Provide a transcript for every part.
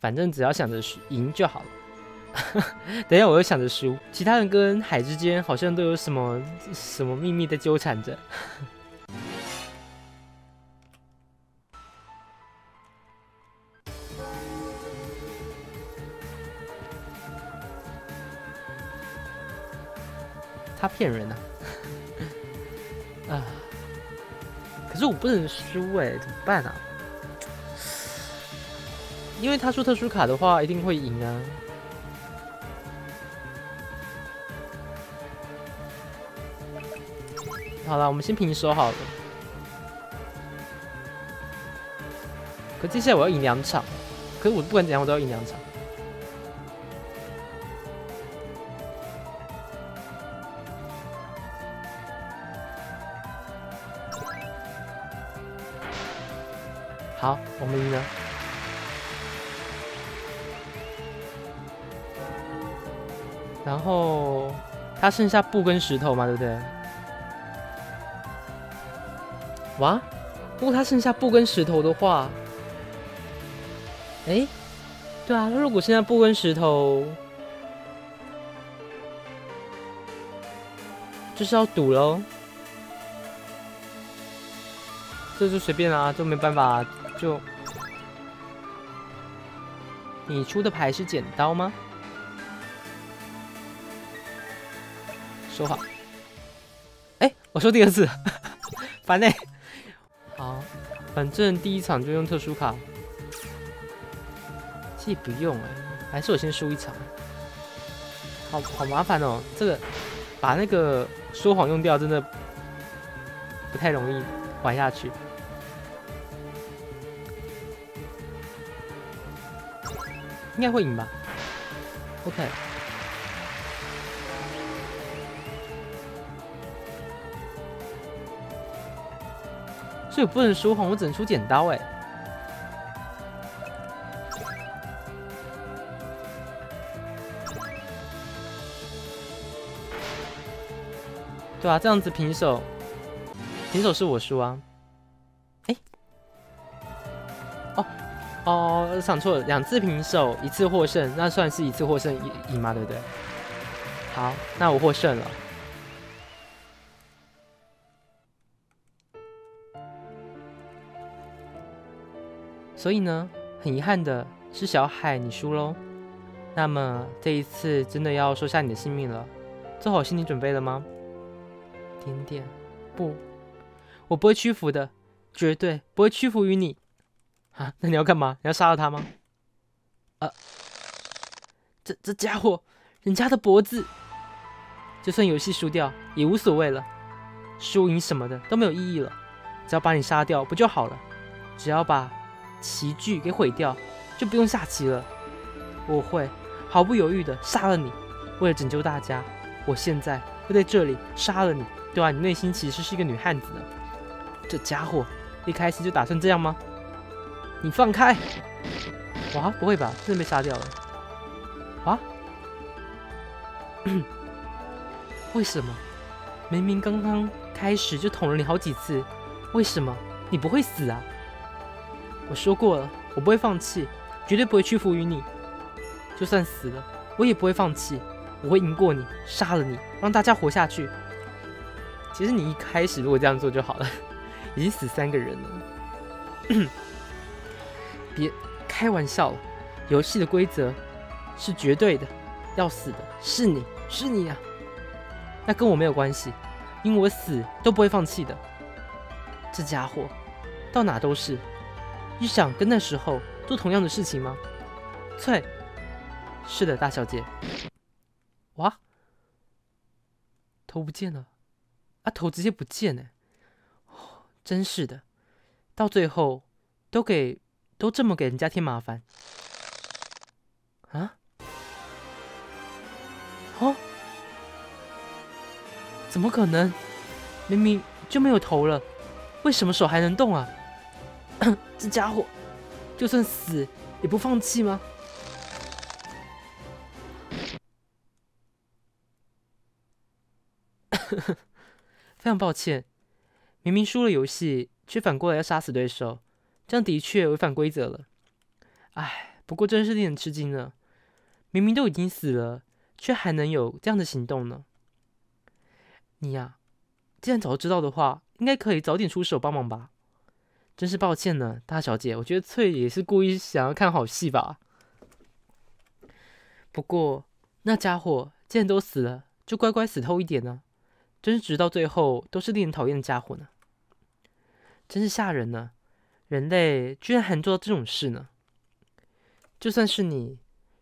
反正只要想着赢就好了。等一下我又想着输，其他人跟海之间好像都有什么秘密在纠缠着。他骗人啊！啊！可是我不能输哎，怎么办啊？因为他出特殊卡的话，一定会赢啊！好了，我们先平手好了。可接下来我要赢2场，可是我不管怎样，我都要赢2场。 好，我们赢了。然后他剩下布跟石头嘛，对不对？哇！如果他剩下布跟石头的话，哎，对啊，如果剩下布跟石头，就是要赌喽。这就随便啊，就没办法。 就你出的牌是剪刀吗？收好。哎，我说第2次，烦哎。好，反正第1场就用特殊卡，其实不用哎，还是我先输1场。好麻烦哦，这个把那个说谎用掉，真的不太容易玩下去。 应该会赢吧 ？OK。所以我不能说谎，我只能出剪刀哎。对啊，这样子平手，平手是我输啊。哎、欸，哦。 哦，想错了，2次平手，1次获胜，那算是1次获胜赢嘛，对不对？好，那我获胜了。所以呢，很遗憾的是，小海你输喽。那么这一次真的要收下你的性命了，做好心理准备了吗？点点，不，我不会屈服的，绝对不会屈服于你。 啊，那你要干嘛？你要杀了他吗？啊，这家伙，人家的脖子，就算游戏输掉也无所谓了，输赢什么的都没有意义了，只要把你杀掉不就好了？只要把棋具给毁掉，就不用下棋了。我会毫不犹豫的杀了你，为了拯救大家，我现在会在这里杀了你。对啊，你内心其实是一个女汉子的。这家伙一开始就打算这样吗？ 你放开！哇，不会吧？真的被杀掉了？哇！为什么？明明刚刚开始就捅了你好几次，为什么你不会死啊？我说过了，我不会放弃，绝对不会屈服于你。就算死了，我也不会放弃，我会赢过你，杀了你，让大家活下去。其实你一开始如果这样做就好了，已经死3个人了。别开玩笑了，游戏的规则是绝对的，要死的是你，是你啊！那跟我没有关系，因为我死都不会放弃的。这家伙到哪都是，你想跟那时候做同样的事情吗？翠，是的，大小姐。哇，头不见了，啊，头直接不见哎、欸哦！真是的，到最后都这么给人家添麻烦啊！哦，怎么可能？明明就没有头了，为什么手还能动啊？这家伙，就算死也不放弃吗？非常抱歉，明明输了游戏，却反过来要杀死对手。 这样的确违反规则了，哎，不过真是令人吃惊了，明明都已经死了，却还能有这样的行动呢。你呀，既然早知道的话，应该可以早点出手帮忙吧。真是抱歉呢，大小姐，我觉得翠也是故意想要看好戏吧。不过那家伙既然都死了，就乖乖死透一点呢。真是直到最后都是令人讨厌的家伙呢。真是吓人呢，人类居然还能做到这种事呢。就算是你，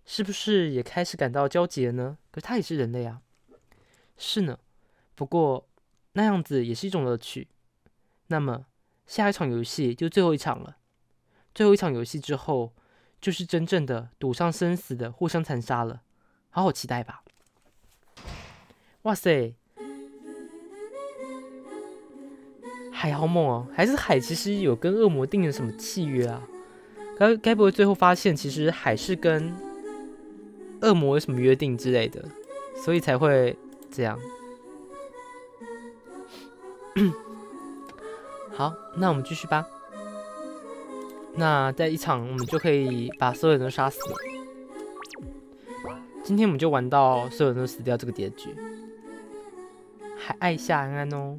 是不是也开始感到焦急了呢？可是他也是人类啊。是呢，不过那样子也是一种乐趣。那么下一场游戏就最后一场了。最后一场游戏之后，就是真正的赌上生死的互相残杀了。好好期待吧。哇塞，海好猛哦！还是海其实有跟恶魔定了什么契约啊？该不会最后发现其实海是跟恶魔有什么约定之类的，所以才会这样。好，那我们继续吧。那在一场我们就可以把所有人都杀死了。今天我们就玩到所有人都死掉这个结局。还爱夏安安哦，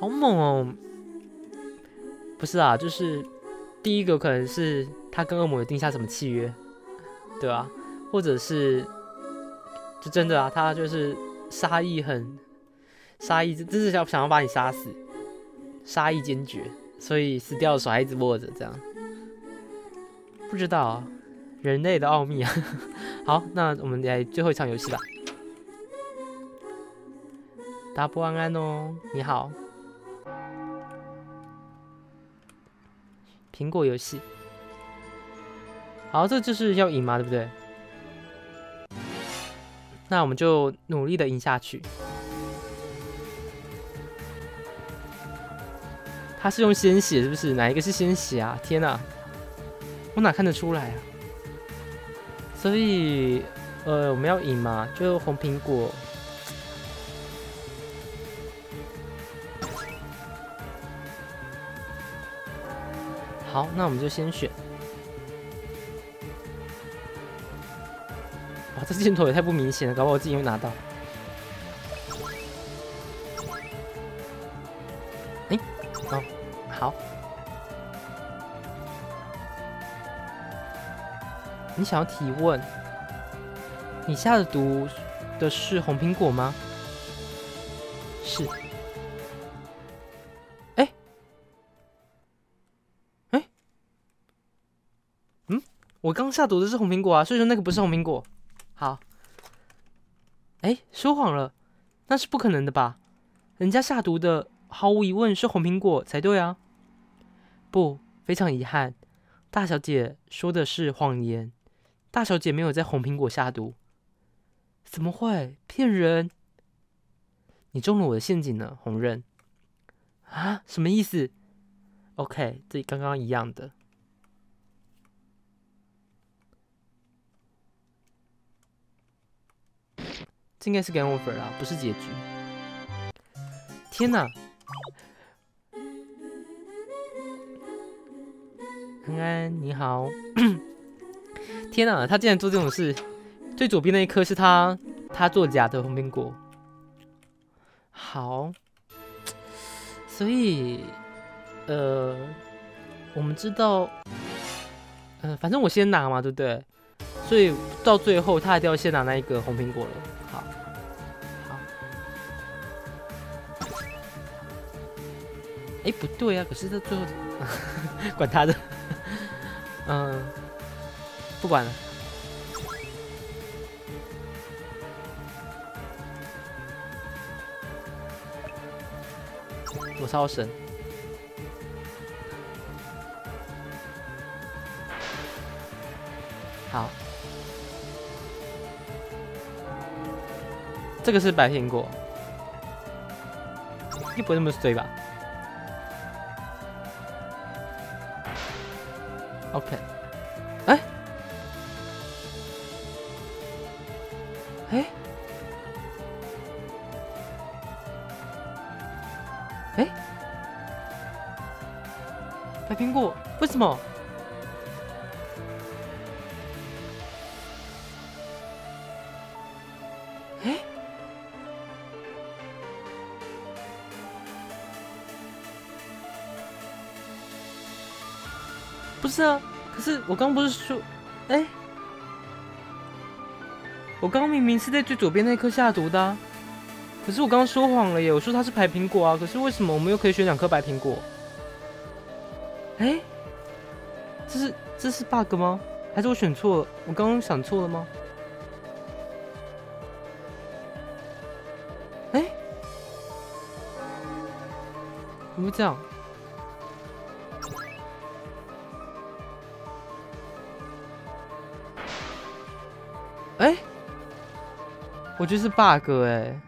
好猛哦！不是啊，就是第一个可能是他跟恶魔有定下什么契约，对啊，或者是就真的啊，他就是杀意，真是想要把你杀死，杀意坚决，所以死掉的手还一直握着，这样不知道、啊、人类的奥秘啊。好，那我们来最后一场游戏吧。达波安安哦，你好。苹果游戏，好，这就是要赢嘛，对不对？那我们就努力的赢下去。他是用鲜血是不是？哪一个是鲜血啊？天哪，我哪看得出来啊？所以，我们要赢嘛，就红苹果。好，那我们就先选。哇，这箭头也太不明显了，搞不好我自己会拿到。哎、哦，好。你想要提问？你下的毒的是红苹果吗？是。我刚下毒的是红苹果啊，所以说那个不是红苹果。好，哎，说谎了，那是不可能的吧？人家下毒的毫无疑问是红苹果才对啊。不，非常遗憾，大小姐说的是谎言。大小姐没有在红苹果下毒。怎么会？骗人！你中了我的陷阱了，红刃。啊？什么意思 ？OK， 这刚刚一样的。这应该是 game over 啦，不是结局。天哪！安安你好。天哪，他竟然做这种事！最左边那一颗是他做假的红苹果。好，所以我们知道，反正我先拿嘛，对不对？所以到最后他一定要先拿那一个红苹果了。好，好。哎，不对啊！可是他最后管他的，不管了。我超神。好。这个是白苹果，也不会那么衰吧 ？OK， 哎，白苹果为什么？哎，不是啊，可是我刚不是说，哎，我刚明明是在最左边那颗下毒的啊，可是我刚刚说谎了耶，我说它是白苹果啊，可是为什么我们又可以选2颗白苹果？哎，这是 bug 吗？还是我选错了？我刚刚想错了吗？ 怎么这样？哎、欸，我觉得是 bug 哎、欸，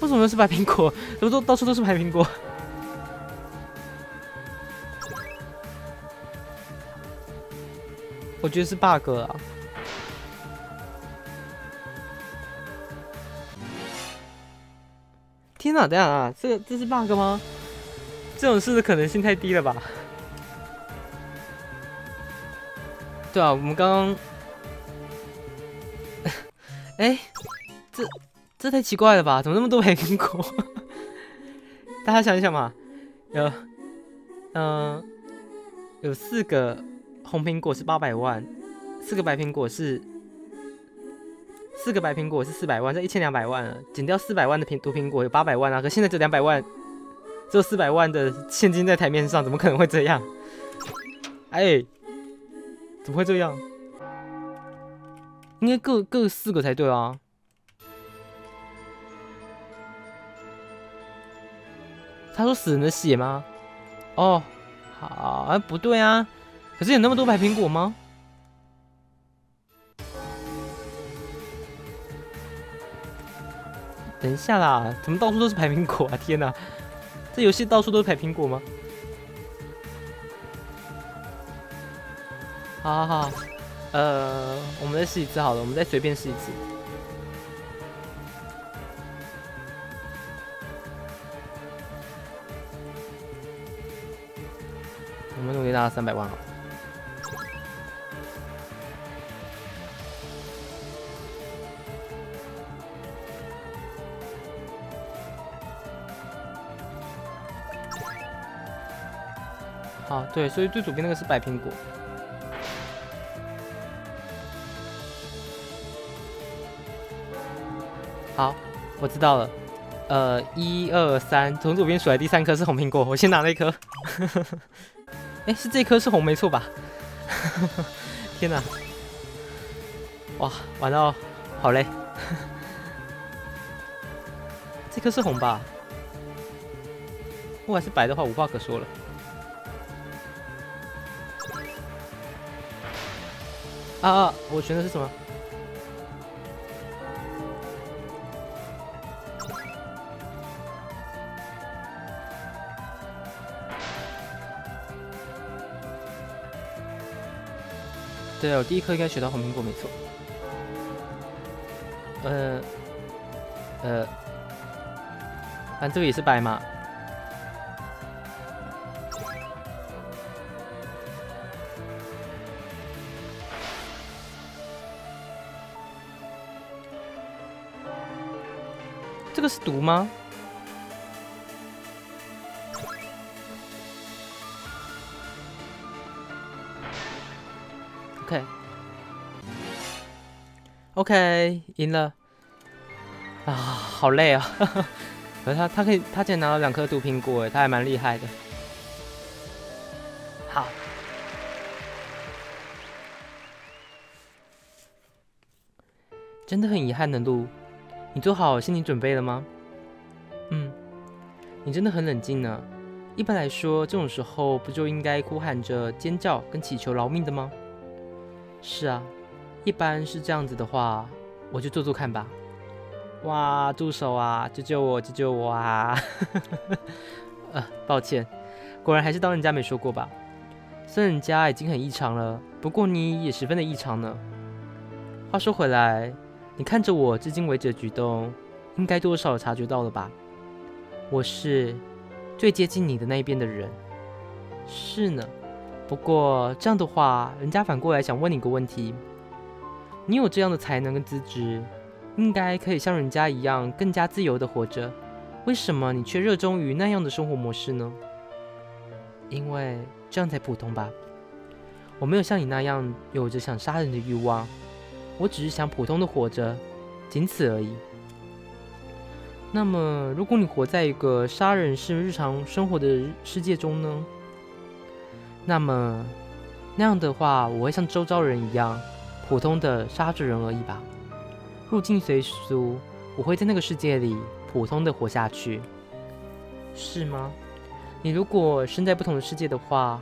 为什么又是白苹果？怎么都到处都是白苹果？我觉得是 bug 啊。 天哪，等下啊，这是 bug 吗？这种事的可能性太低了吧？对啊，我们刚刚，哎、欸，这太奇怪了吧？怎么那么多白苹果？大家想一想嘛，有4个红苹果是800万，四个白苹果是400万，这1200万了。减掉400万的毒苹果有800万啊，可现在只有200万，只有400万的现金在台面上，怎么可能会这样？哎，怎么会这样？应该各4个才对啊。他说死人的血吗？哦，好，哎，不对啊。可是有那么多白苹果吗？ 等一下啦，怎么到处都是白苹果啊！天哪，这游戏到处都是白苹果吗？好好好，我们再试一次好了，我们再随便试一次。我们努力拿300万好了。 啊，对，所以最左边那个是白苹果。好，我知道了。1、2、3，从左边数来，第3颗是红苹果，我先拿了1颗。哎是这颗是红没错吧？天哪！哇，玩到好累。这颗是红吧？如果是白的话，无话可说了。 啊！我选的是什么？对，我第1颗应该选到红苹果，没错。反正这个也是白嘛。 这是毒吗？OK，赢了啊！好累啊！可是他竟然拿到2颗毒苹果，哎，他还蛮厉害的。好，真的很遗憾的路。 你做好心理准备了吗？嗯，你真的很冷静呢。一般来说，这种时候不就应该哭喊着尖叫跟祈求饶命的吗？是啊，一般是这样子的话，我就做做看吧。哇，助手啊，救救我，救救我啊！抱歉，果然还是当人家没说过吧。虽然人家已经很异常了，不过你也十分的异常呢。话说回来。 你看着我至今为止的举动，应该多少有察觉到了吧？我是最接近你的那一边的人。是呢，不过这样的话，人家反过来想问你个问题：你有这样的才能跟资质，应该可以像人家一样更加自由地活着，为什么你却热衷于那样的生活模式呢？因为这样才普通吧。我没有像你那样有着想杀人的欲望，我只是想普通地活着，仅此而已。那么，如果你活在一个杀人是日常生活的世界中呢？那么，那样的话，我会像周遭人一样，普通的杀着人而已吧。 入境随俗，我会在那个世界里普通的活下去，是吗？你如果身在不同的世界的话，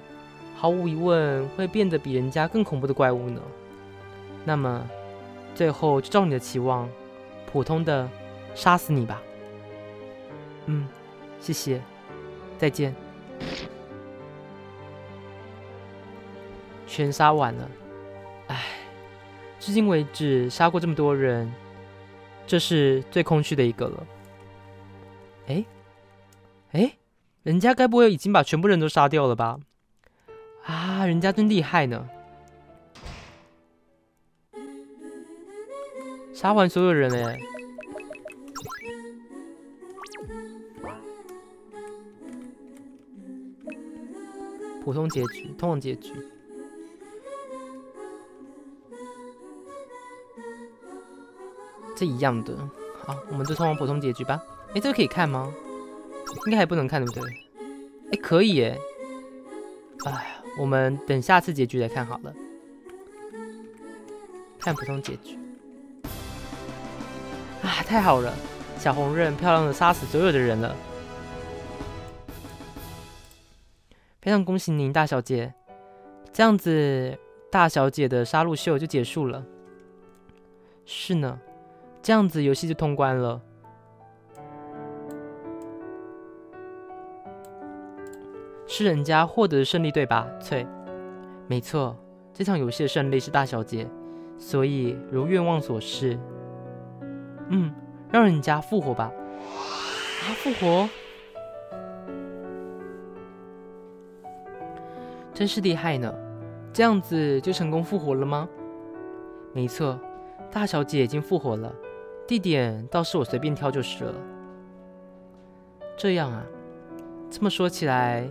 毫无疑问会变得比人家更恐怖的怪物呢。那么，最后就照你的期望，普通的杀死你吧。嗯，谢谢，再见。全杀完了，唉，至今为止杀过这么多人。 这是最空虚的一个了。哎，人家该不会已经把全部人都杀掉了吧？啊，人家真厉害呢！杀完所有人哎。普通结局，通常结局。 是一样的，好，我们就通往普通结局吧。哎，这个可以看吗？应该还不能看，对不对？哎，可以哎。哎，我们等下次结局来看好了。看普通结局。啊，太好了！小红人漂亮的杀死所有的人了。非常恭喜您，大小姐。这样子，大小姐的杀戮秀就结束了。是呢。 这样子游戏就通关了。是人家获得的胜利对吧？翠，没错，这场游戏的胜利是大小姐，所以如愿望所示。嗯，让人家复活吧。啊，复活！真是厉害呢。这样子就成功复活了吗？没错，大小姐已经复活了。 地点倒是我随便挑就是了。这样啊，这么说起来，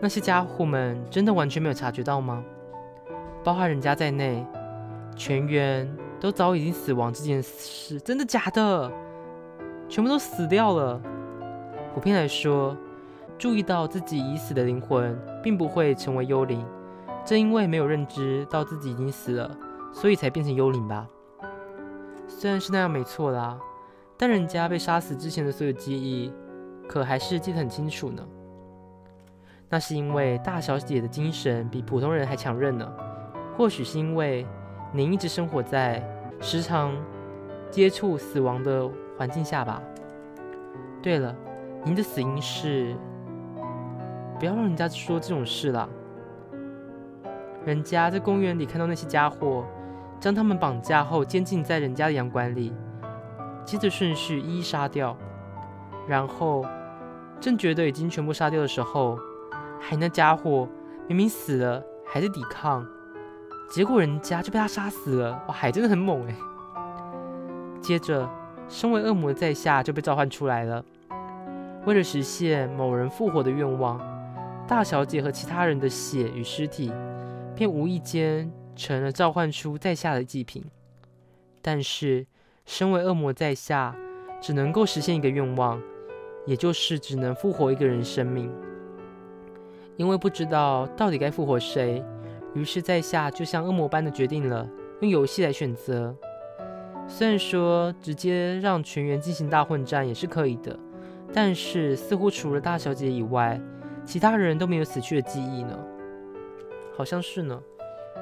那些家伙们真的完全没有察觉到吗？包含人家在内，全员都早已经死亡这件事，真的假的？全部都死掉了。普遍来说，注意到自己已死的灵魂并不会成为幽灵，正因为没有认知到自己已经死了，所以才变成幽灵吧。 虽然是那样没错啦，但人家被杀死之前的所有记忆，可还是记得很清楚呢。那是因为大小姐的精神比普通人还强韧呢。或许是因为您一直生活在时常接触死亡的环境下吧。对了，您的死因是……不要让人家说这种事啦。人家在公园里看到那些家伙。 将他们绑架后监禁在人家的洋馆里，接着顺序一一杀掉。然后，正觉得已经全部杀掉的时候，还那家伙明明死了还在抵抗，结果人家就被他杀死了。哇，还真的很猛哎！接着，身为恶魔的在下就被召唤出来了。为了实现某人复活的愿望，大小姐和其他人的血与尸体便无意间。 成了召唤出在下的祭品，但是身为恶魔在下，只能够实现一个愿望，也就是只能复活一个人生命。因为不知道到底该复活谁，于是在下就像恶魔般的决定了用游戏来选择。虽然说直接让全员进行大混战也是可以的，但是似乎除了大小姐以外，其他人都没有死去的记忆呢？好像是呢。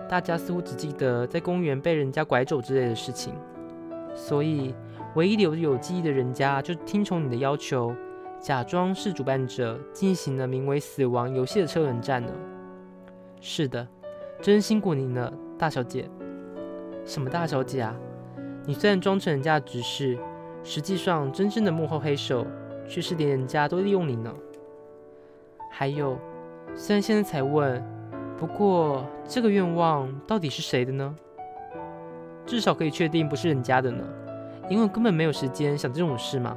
大家似乎只记得在公园被人家拐走之类的事情，所以唯一留有记忆的人家就听从你的要求，假装是主办者，进行了名为“死亡游戏”的车轮战呢。是的，真辛苦您了，大小姐。什么大小姐啊？你虽然装成人家的执事，实际上真正的幕后黑手却是连人家都利用你呢。还有，虽然现在才问。 不过，这个愿望到底是谁的呢？至少可以确定不是人家的呢，因为根本没有时间想这种事嘛。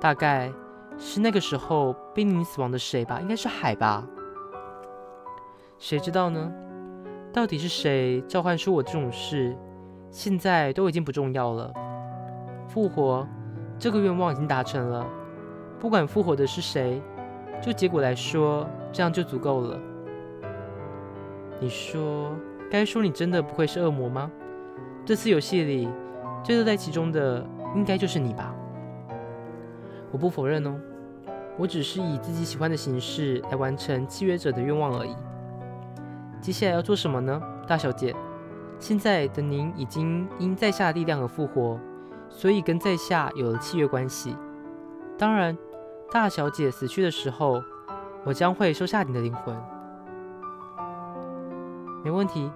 大概是那个时候濒临死亡的谁吧，应该是海吧。谁知道呢？到底是谁召唤出我这种事，现在都已经不重要了。复活这个愿望已经达成了，不管复活的是谁，就结果来说，这样就足够了。你说，该说你真的不愧是恶魔吗？这次游戏里最乐在其中的，应该就是你吧？我不否认哦，我只是以自己喜欢的形式来完成契约者的愿望而已。接下来要做什么呢，大小姐？现在的您已经因在下的力量而复活，所以跟在下有了契约关系。当然，大小姐死去的时候，我将会收下你的灵魂。没问题，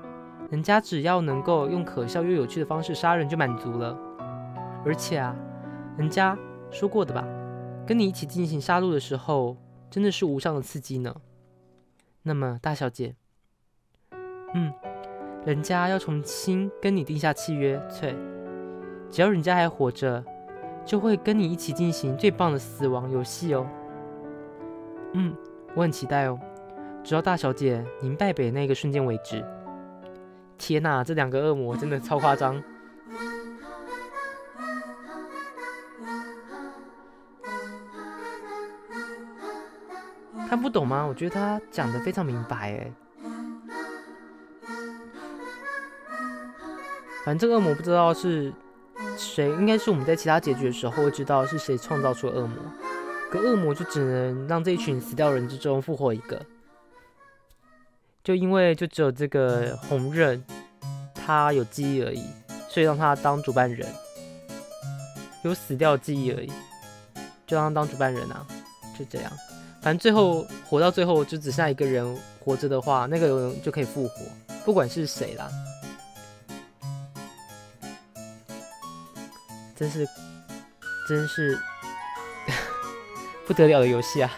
人家只要能够用可笑又有趣的方式杀人就满足了。而且啊，人家说过的吧，跟你一起进行杀戮的时候，真的是无上的刺激呢。那么，大小姐，人家要重新跟你定下契约，翠。只要人家还活着，就会跟你一起进行最棒的死亡游戏哦。我很期待哦，直到大小姐您败北那个瞬间为止。天哪，这两个恶魔真的超夸张。看不懂吗？我觉得他讲得非常明白哎。反正这个恶魔不知道是谁，应该是我们在其他结局的时候会知道是谁创造出恶魔，可恶魔就只能让这一群死掉人之中复活一个，就因为就只有这个红刃他有记忆而已，所以让他当主办人，有死掉记忆而已，就让他当主办人啊，就这样。反正最后活到最后就只剩下一个人活着的话，那个人就可以复活，不管是谁啦。真是不得了的游戏啊！